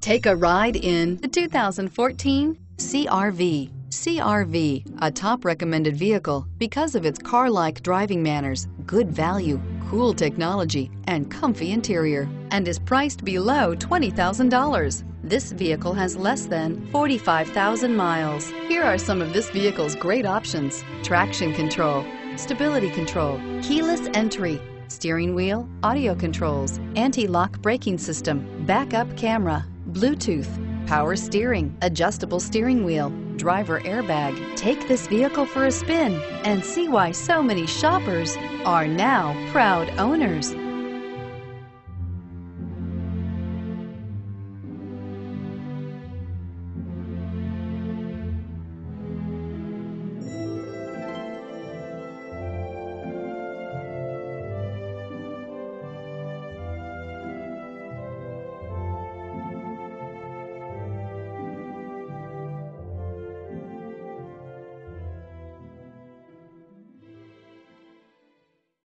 Take a ride in the 2014 CR-V. CR-V, a top recommended vehicle because of its car-like driving manners, good value, cool technology, and comfy interior, and is priced below $20,000. This vehicle has less than 45,000 miles. Here are some of this vehicle's great options: traction control, stability control, keyless entry, steering wheel audio controls, anti-lock braking system, backup camera, Bluetooth, power steering, adjustable steering wheel, driver airbag. Take this vehicle for a spin and see why so many shoppers are now proud owners.